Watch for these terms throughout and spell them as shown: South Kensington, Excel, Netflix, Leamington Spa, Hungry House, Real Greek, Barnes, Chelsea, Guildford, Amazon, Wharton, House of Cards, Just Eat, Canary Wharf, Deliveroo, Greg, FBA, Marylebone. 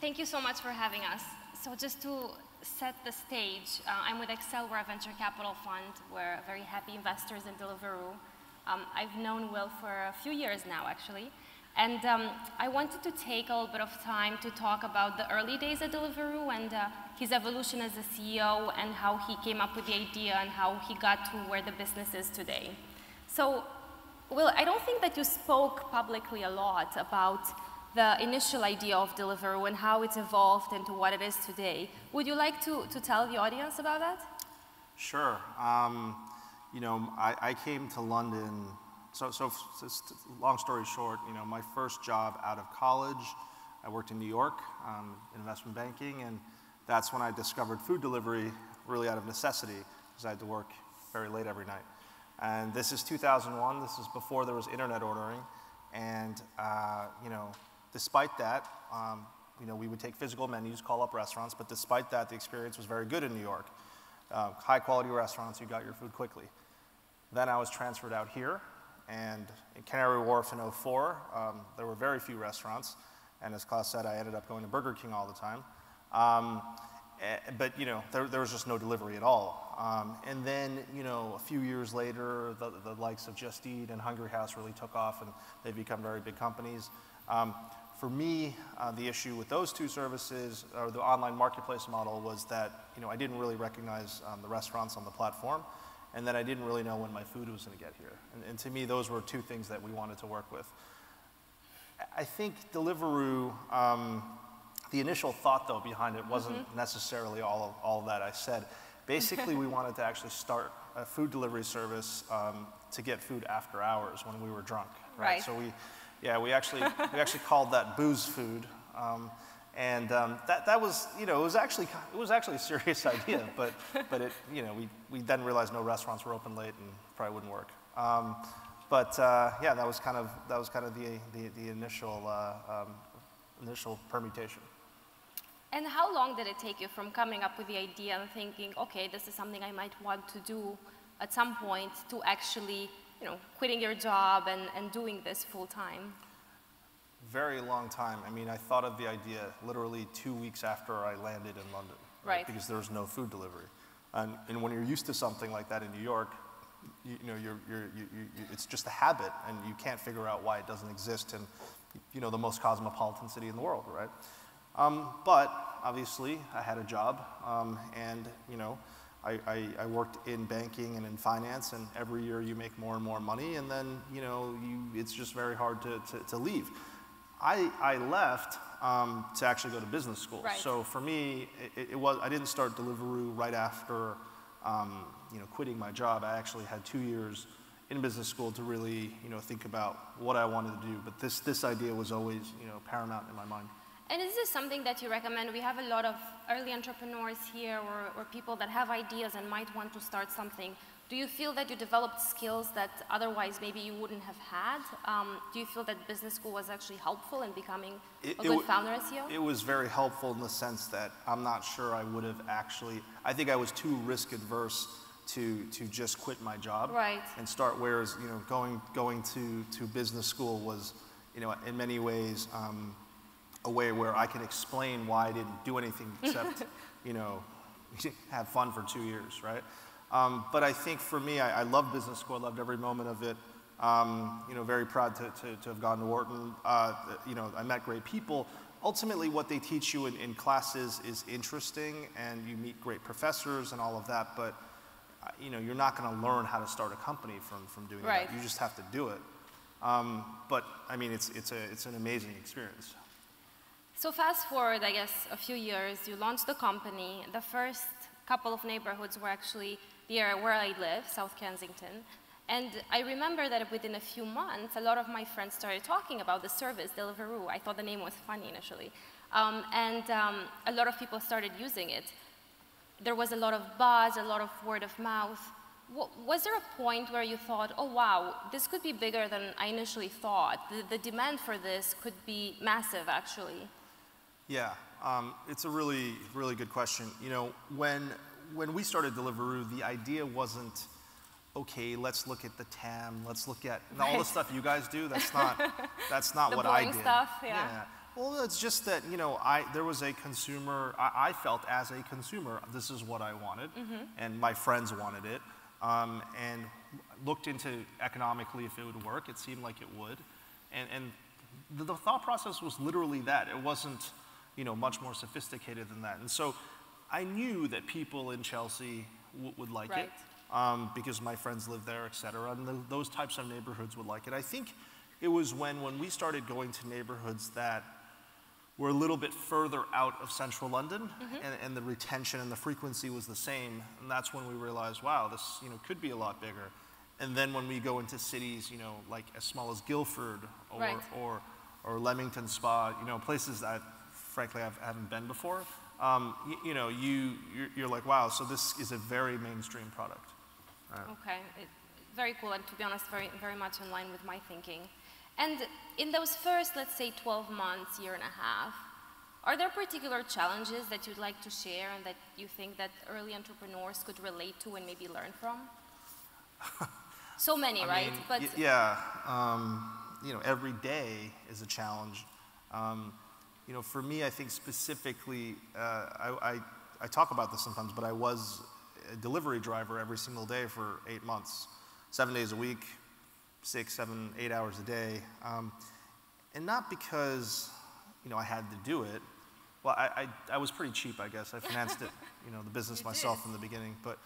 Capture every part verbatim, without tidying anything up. Thank you so much for having us. So just to set the stage, uh, I'm with Excel. We're a venture capital fund. We're very happy investors in Deliveroo. Um, I've known Will for a few years now, actually. And um, I wanted to take a little bit of time to talk about the early days at Deliveroo and uh, his evolution as a C E O and how he came up with the idea and how he got to where the business is today. So, Will, I don't think that you spoke publicly a lot about the initial idea of Deliveroo and how it's evolved into what it is today. Would you like to, to tell the audience about that? Sure. Um, you know, I, I came to London, so, so long story short, you know, my first job out of college, I worked in New York, um, investment banking, and that's when I discovered food delivery really out of necessity, because I had to work very late every night. And this is two thousand one, this is before there was internet ordering, and, uh, you know, despite that, um, you know, we would take physical menus, call up restaurants, but despite that, the experience was very good in New York. Uh, high-quality restaurants, you got your food quickly. Then I was transferred out here, and in Canary Wharf in oh four, um, there were very few restaurants, and as Klaus said, I ended up going to Burger King all the time. Um, but, you know, there, there was just no delivery at all. Um, and then, you know, a few years later, the, the likes of Just Eat and Hungry House really took off, and they've become very big companies. Um, for me, uh, the issue with those two services, or the online marketplace model, was that, you know, I didn't really recognize um, the restaurants on the platform, and then I didn't really know when my food was going to get here. And, and to me, those were two things that we wanted to work with. I think Deliveroo, um, the initial thought, though, behind it wasn't mm-hmm. necessarily all, all that I said. Basically, we wanted to actually start a food delivery service um, to get food after hours when we were drunk. Right. right. So we. Yeah, we actually we actually called that booze food, um, and um, that that was you know it was actually it was actually a serious idea, but but it you know we we then realized no restaurants were open late and probably wouldn't work. Um, but uh, yeah, that was kind of that was kind of the the, the initial uh, um, initial permutation. And how long did it take you from coming up with the idea and thinking, okay, this is something I might want to do at some point, to actually, you know, quitting your job and, and doing this full time? Very long time. I mean, I thought of the idea literally two weeks after I landed in London. Right. right. Because there was no food delivery. And, and when you're used to something like that in New York, you, you know, you're, you're, you, you, it's just a habit, and you can't figure out why it doesn't exist in, you know, the most cosmopolitan city in the world, right? Um, but obviously, I had a job, um, and, you know, I, I worked in banking and in finance, and every year you make more and more money, and then, you know, you, it's just very hard to, to, to leave. I, I left um, to actually go to business school. Right. So for me, it, it was, I didn't start Deliveroo right after, um, you know, quitting my job. I actually had two years in business school to really, you know, think about what I wanted to do. But this, this idea was always, you know, paramount in my mind. And is this something that you recommend? We have a lot of early entrepreneurs here, or, or people that have ideas and might want to start something. Do you feel that you developed skills that otherwise maybe you wouldn't have had? Um, do you feel that business school was actually helpful in becoming it, a good it, founder as C E O? It was very helpful in the sense that I'm not sure I would have actually, I think I was too risk adverse to, to just quit my job right. and start, whereas, you know, going, going to, to business school was, you know, in many ways, um, a way where I can explain why I didn't do anything except, you know, have fun for two years, right? Um, but I think for me, I, I loved business school. I loved every moment of it. Um, you know, very proud to, to, to have gone to Wharton. Uh, you know, I met great people. Ultimately, what they teach you in, in classes is interesting, and you meet great professors and all of that, but, you know, you're not going to learn how to start a company from, from doing right. that. You just have to do it. Um, but, I mean, it's, it's, a, it's an amazing experience. So fast forward, I guess, a few years, you launched the company. The first couple of neighborhoods were actually the area where I live, South Kensington. And I remember that within a few months, a lot of my friends started talking about the service, Deliveroo. I thought the name was funny initially. Um, and um, a lot of people started using it. There was a lot of buzz, a lot of word of mouth. Was there a point where you thought, oh, wow, this could be bigger than I initially thought? The, the demand for this could be massive, actually. Yeah, um, it's a really, really good question. You know, when, when we started Deliveroo, the idea wasn't, okay, let's look at the T A M, let's look at all the stuff you guys do. That's not, that's not what I did. The boring stuff, yeah. yeah. Well, it's just that, you know, I, there was a consumer, I, I felt as a consumer, this is what I wanted, mm-hmm. and my friends wanted it, um, and looked into economically if it would work. It seemed like it would. And, and the, the thought process was literally that. It wasn't, you know, much more sophisticated than that. And so I knew that people in Chelsea w would like right. it um, because my friends live there, et cetera, and the, those types of neighborhoods would like it. I think it was when, when we started going to neighborhoods that were a little bit further out of central London, mm-hmm. and, and the retention and the frequency was the same, and that's when we realized, wow, this, you know, could be a lot bigger. And then when we go into cities, you know, like as small as Guildford or, right. or, or Leamington Spa, you know, places that, frankly, I haven't been before, um, you, you know, you, you're, you're like, wow, so this is a very mainstream product. Right. Okay, it, very cool, and to be honest, very, very much in line with my thinking. And in those first, let's say, twelve months, year and a half, are there particular challenges that you'd like to share and that you think that early entrepreneurs could relate to and maybe learn from? So many, I right? Mean, but yeah, um, you know, every day is a challenge. Um, you know, for me, I think specifically, uh, I, I, I talk about this sometimes, but I was a delivery driver every single day for eight months, seven days a week, six, seven, eight hours a day. Um, and not because, you know, I had to do it. Well, I, I, I was pretty cheap, I guess. I financed it, you know, the business myself in the beginning. But,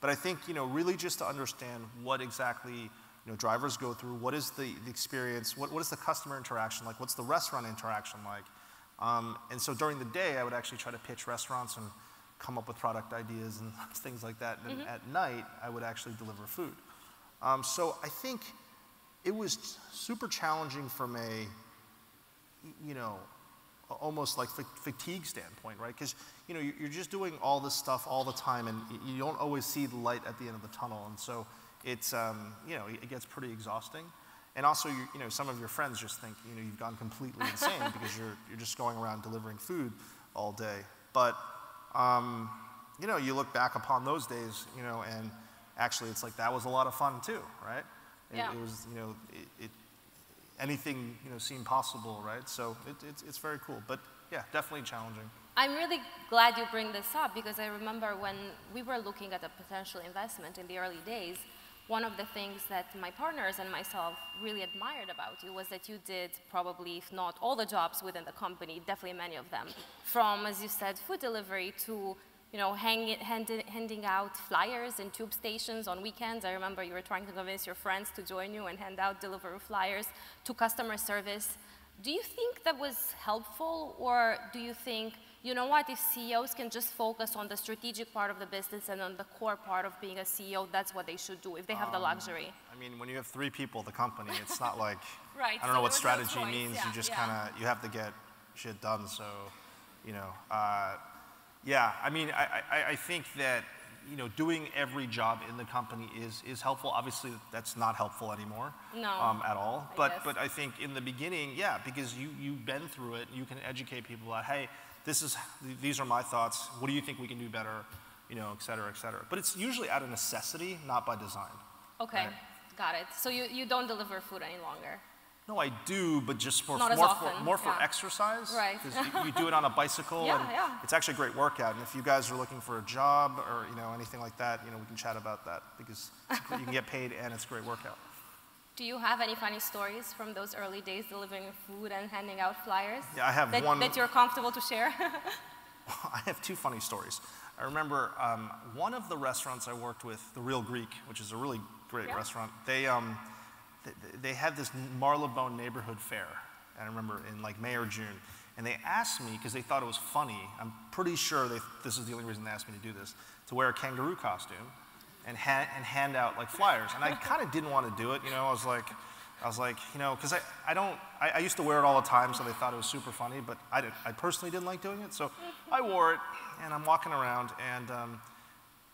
but I think, you know, really just to understand what exactly, you know, drivers go through, what is the, the experience, what, what is the customer interaction like, what's the restaurant interaction like. Um, and so during the day, I would actually try to pitch restaurants and come up with product ideas and things like that. And mm-hmm. at night, I would actually deliver food. Um, so I think it was super challenging from a, you know, almost like fatigue standpoint, right? Because, you know, you're just doing all this stuff all the time, and you don't always see the light at the end of the tunnel. And so it's, um, you know, it gets pretty exhausting. And also, you, you know, some of your friends just think, you know, you've gone completely insane because you're, you're just going around delivering food all day. But, um, you know, you look back upon those days, you know, and actually it's like that was a lot of fun too, right? It, yeah. it was, you know, it, it, anything, you know, seemed possible, right? So it, it, it's very cool. But, yeah, definitely challenging. I'm really glad you bring this up because I remember when we were looking at a potential investment in the early days, one of the things that my partners and myself really admired about you was that you did probably, if not all the jobs within the company, definitely many of them, from, as you said, food delivery to you know, hang, hand, handing out flyers in tube stations on weekends. I remember you were trying to convince your friends to join you and hand out Deliveroo flyers to customer service. Do you think that was helpful, or do you think, you know what, if C E Os can just focus on the strategic part of the business and on the core part of being a C E O, that's what they should do if they have um, the luxury? I mean, when you have three people at the company, it's not like, right, I don't so know what strategy no means. Yeah, you just yeah. kind of, you have to get shit done, so, you know. Uh, Yeah, I mean, I, I, I think that, you know, doing every job in the company is, is helpful. Obviously, that's not helpful anymore no, um, at all. But I, but I think in the beginning, yeah, because you, you've been through it, you can educate people about, hey, this is, these are my thoughts. What do you think we can do better? You know, et cetera, et cetera. But it's usually out of necessity, not by design. Okay, right? Got it. So you, you don't deliver food any longer? No, I do, but just for, more, for, more for yeah. exercise. Right. Because you, you do it on a bicycle, yeah, and yeah. it's actually a great workout. And if you guys are looking for a job or you know anything like that, you know we can chat about that because you can get paid and it's a great workout. Do you have any funny stories from those early days delivering food and handing out flyers? Yeah, I have that, one that you're comfortable to share. I have two funny stories. I remember um, one of the restaurants I worked with, the Real Greek, which is a really great yeah. restaurant. They. Um, They had this Marylebone neighborhood fair, I remember, in like May or June. And they asked me, because they thought it was funny, I'm pretty sure they, this is the only reason they asked me to do this, to wear a kangaroo costume and, ha and hand out like flyers. And I kind of didn't want to do it, you know, I was like, I was like, you know, because I, I don't, I, I used to wear it all the time, so they thought it was super funny, but I, did, I personally didn't like doing it, so I wore it, and I'm walking around, and um,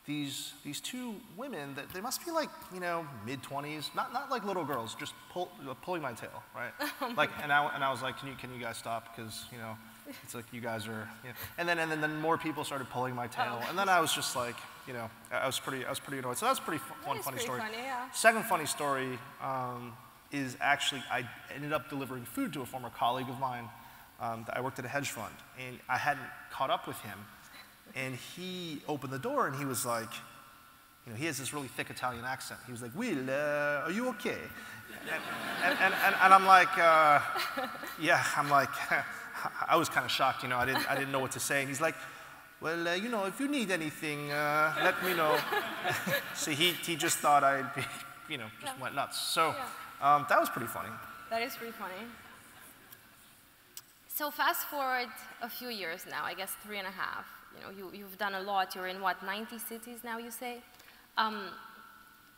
These, these two women, that they must be like, you know, mid twenties, not, not like little girls, just pull, pulling my tail, right? Like, and I, and I was like, can you, can you guys stop? Because, you know, it's like you guys are, you know. And then, and then, then more people started pulling my tail. And then I was just like, you know, I was pretty, I was pretty annoyed. So that's pretty that one funny pretty story. Funny, yeah. Second funny story um, is actually I ended up delivering food to a former colleague of mine um, that I worked at a hedge fund, and I hadn't caught up with him. And he opened the door, and he was like, you know, he has this really thick Italian accent. He was like, Will, uh, are you okay? And, and, and, and, and I'm like, uh, yeah, I'm like, I was kind of shocked, you know, I didn't, I didn't know what to say. And he's like, well, uh, you know, if you need anything, uh, let me know. So he, he just thought I'd be, you know, just yeah. went nuts. So yeah. um, that was pretty funny. That is pretty funny. So fast forward a few years now, I guess three and a half. You know, you, you've done a lot. You're in, what, ninety cities now, you say? Um,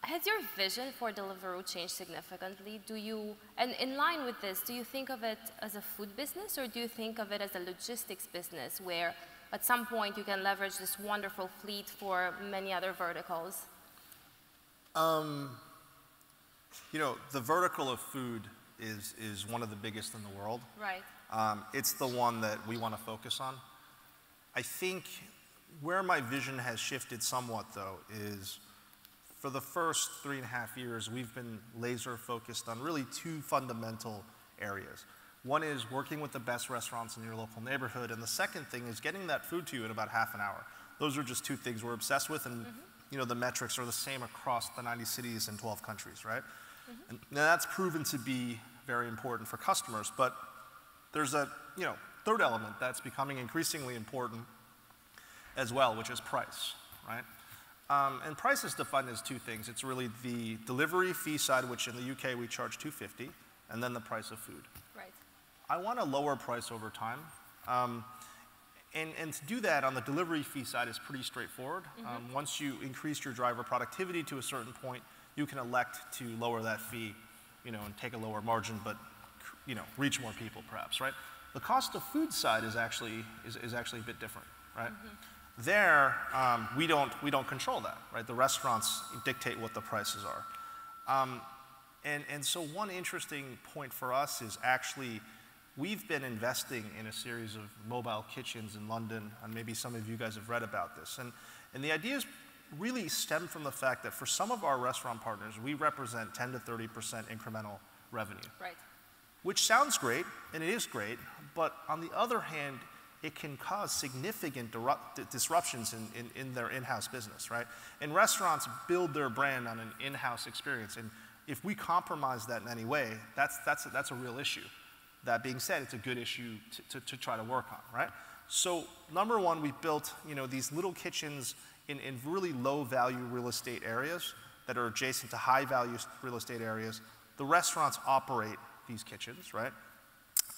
has your vision for Deliveroo changed significantly? Do you, and in line with this, do you think of it as a food business, or do you think of it as a logistics business where at some point you can leverage this wonderful fleet for many other verticals? Um, you know, the vertical of food is, is one of the biggest in the world. Right. Um, it's the one that we want to focus on. I think where my vision has shifted somewhat, though, is for the first three and a half years, we've been laser focused on really two fundamental areas. One is working with the best restaurants in your local neighborhood, and the second thing is getting that food to you in about half an hour. Those are just two things we're obsessed with, and mm-hmm. you know, the metrics are the same across the ninety cities and twelve countries, right? Mm-hmm. And that's proven to be very important for customers, but there's a, you know, third element that's becoming increasingly important as well, which is price, right? Um, and price is defined as two things. It's really the delivery fee side, which in the U K we charge two fifty, and then the price of food. Right. I want to lower price over time. Um, and, and to do that on the delivery fee side is pretty straightforward. Mm-hmm. um, once you increase your driver productivity to a certain point, you can elect to lower that fee, you know, and take a lower margin, but, you know, reach more people perhaps, right? The cost of food side is actually, is, is actually a bit different, right? Mm-hmm. There, um, we, don't, we don't control that, right? The restaurants dictate what the prices are. Um, and, and so one interesting point for us is actually we've been investing in a series of mobile kitchens in London, and maybe some of you guys have read about this. And, and the ideas really stem from the fact that for some of our restaurant partners, we represent ten to thirty percent incremental revenue. Right. Which sounds great, and it is great, but on the other hand, it can cause significant disruptions in, in, in their in-house business, right? And restaurants build their brand on an in-house experience, and if we compromise that in any way, that's, that's, a, that's a real issue. That being said, it's a good issue to, to, to try to work on, right? So number one, we built, you know, these little kitchens in, in really low-value real estate areas that are adjacent to high-value real estate areas. The restaurants operate these kitchens, right?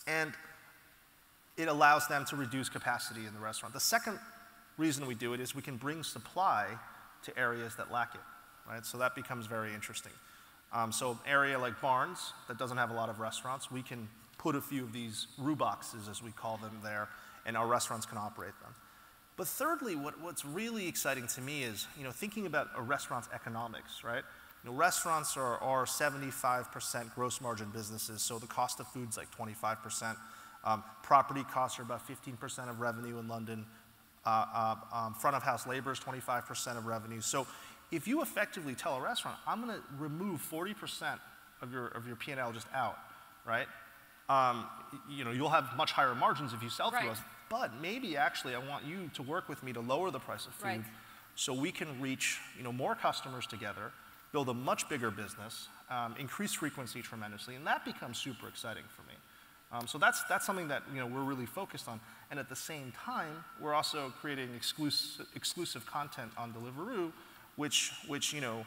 And it allows them to reduce capacity in the restaurant. The second reason we do it is we can bring supply to areas that lack it, right? So that becomes very interesting. Um, so an area like Barnes that doesn't have a lot of restaurants, we can put a few of these roux boxes, as we call them, there, and our restaurants can operate them. But thirdly, what, what's really exciting to me is, you know, thinking about a restaurant's economics, right? You know, restaurants are, are seventy-five percent gross margin businesses, so the cost of food's like twenty-five percent. Um, property costs are about fifteen percent of revenue in London. Uh, uh, um, front of house labor is twenty-five percent of revenue. So if you effectively tell a restaurant, I'm gonna remove forty percent of your, of your P and L just out, right? Um, you know, you'll have much higher margins if you sell through us, but maybe actually I want you to work with me to lower the price of food right. so we can reach, you know, more customers together, build a much bigger business, um, increase frequency tremendously, and that becomes super exciting for me. Um, so that's, that's something that, you know, we're really focused on. And at the same time, we're also creating exclusive, exclusive content on Deliveroo, which, which, you know,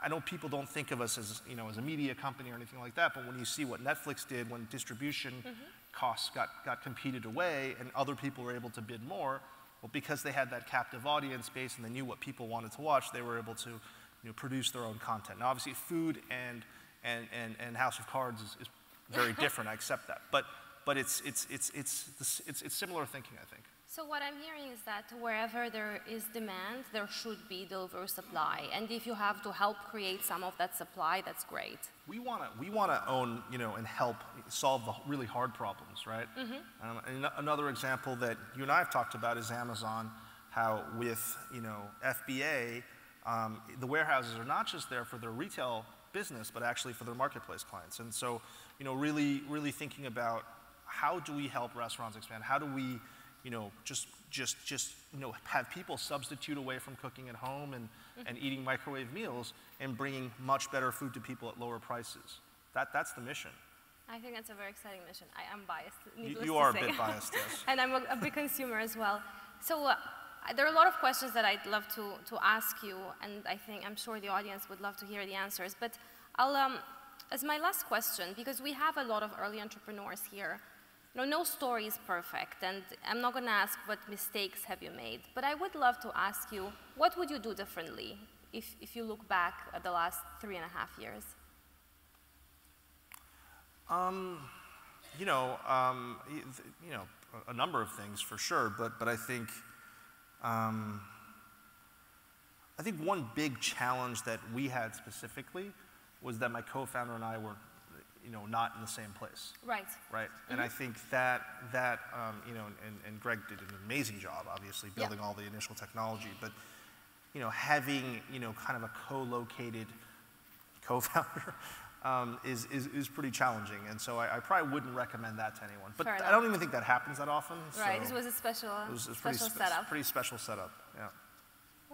I know people don't think of us as, you know, as a media company or anything like that, but when you see what Netflix did when distribution mm-hmm. costs got, got competed away and other people were able to bid more, well, because they had that captive audience base and they knew what people wanted to watch, they were able to, you know, produce their own content. Now, obviously, food and, and, and, and House of Cards is, is very different. I accept that. But, but it's, it's, it's, it's, it's, it's, it's similar thinking, I think. So what I'm hearing is that wherever there is demand, there should be Deliveroo supply. And if you have to help create some of that supply, that's great. We want to we want to own, you know, and help solve the really hard problems, right? Mm-hmm. um, and another example that you and I have talked about is Amazon, how with, you know, F B A, Um, the warehouses are not just there for their retail business, but actually for their marketplace clients. And so, you know, really, really thinking about how do we help restaurants expand? How do we, you know, just just just you know, have people substitute away from cooking at home and mm-hmm. and eating microwave meals and bringing much better food to people at lower prices? That that's the mission. I think that's a very exciting mission. I am biased. You, you are a bit biased, yes. And I'm a, a big consumer as well. So uh, there are a lot of questions that I'd love to to ask you, and I think I'm sure the audience would love to hear the answers. But I'll um, as my last question, because we have a lot of early entrepreneurs here. No, no story is perfect, and I'm not going to ask what mistakes have you made, but I would love to ask you, what would you do differently if, if you look back at the last three and a half years? Um, you know, um, you know, a number of things for sure, but, but I think, um, I think one big challenge that we had specifically was that my co-founder and I were you know, not in the same place. Right. Right. Mm-hmm. And I think that, that um, you know, and, and Greg did an amazing job, obviously, building yeah. all the initial technology. But, you know, having, you know, kind of a co-located co-founder um, is, is, is pretty challenging. And so I, I probably wouldn't recommend that to anyone. But I don't even think that happens that often. Right. So it was a special, it was a special pretty spe setup. Pretty special setup, yeah.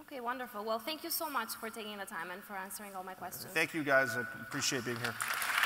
Okay, wonderful. Well, thank you so much for taking the time and for answering all my questions. Thank you, guys. I appreciate being here.